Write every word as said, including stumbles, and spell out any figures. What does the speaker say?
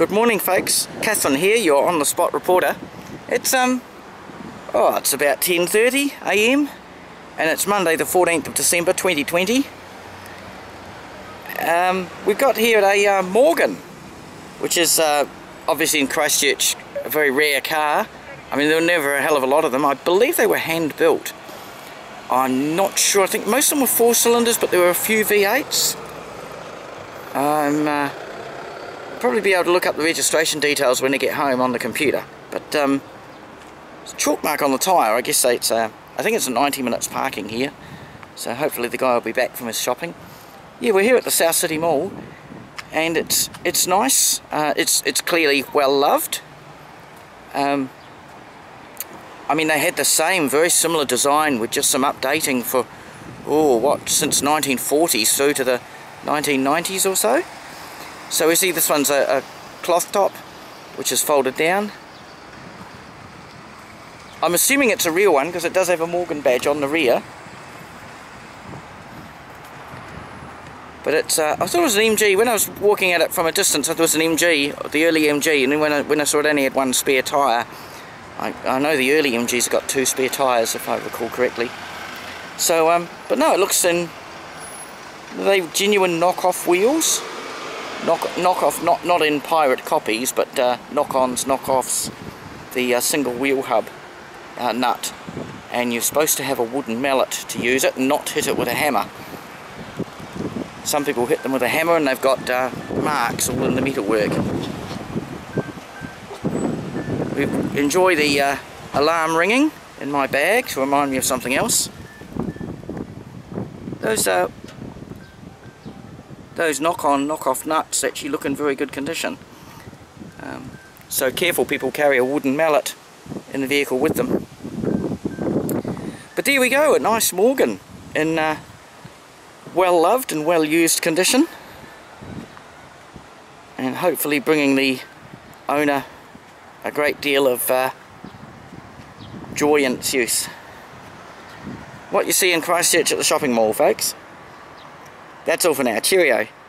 Good morning, folks. Catherine here, your on-the-spot reporter. It's um, oh, it's about ten thirty a m and it's Monday, the fourteenth of December, twenty twenty. Um, we've got here a uh, Morgan, which is uh, obviously in Christchurch, a very rare car. I mean, there were never a hell of a lot of them. I believe they were hand-built. I'm not sure. I think most of them were four cylinders, but there were a few V eights. I'm. Um, uh, probably be able to look up the registration details when I get home on the computer, but um, it's a chalk mark on the tyre. I guess it's uh, I think it's a ninety minutes parking here, so hopefully the guy will be back from his shopping. Yeah, we're here at the South City Mall, and it's it's nice. Uh, it's it's clearly well loved. Um, I mean, they had the same very similar design with just some updating for oh what since nineteen forties through to the nineteen nineties or so. So we see this one's a, a cloth top, which is folded down. I'm assuming it's a real one because it does have a Morgan badge on the rear. But it's, uh, I thought it was an M G. When I was walking at it from a distance, I thought it was an M G, the early M G. And then when I, when I saw it only had one spare tyre, I, I know the early M Gs got two spare tyres, if I recall correctly. So, um, but no, it looks in, are they genuine knockoff wheels? Knock, knock off, not not in pirate copies, but uh, knock-ons, knock-offs, the uh, single wheel hub uh, nut, and you're supposed to have a wooden mallet to use it and not hit it with a hammer. Some people hit them with a hammer and they've got uh, marks all in the metalwork. We enjoy the uh, alarm ringing in my bag to remind me of something else. Those are... Uh, Those knock-on, knock-off nuts actually look in very good condition. Um, so careful, people carry a wooden mallet in the vehicle with them. But there we go, a nice Morgan in uh, well-loved and well-used condition. And hopefully bringing the owner a great deal of uh, joy in its use. What you see in Christchurch at the shopping mall, folks. That's all for now. Cheerio.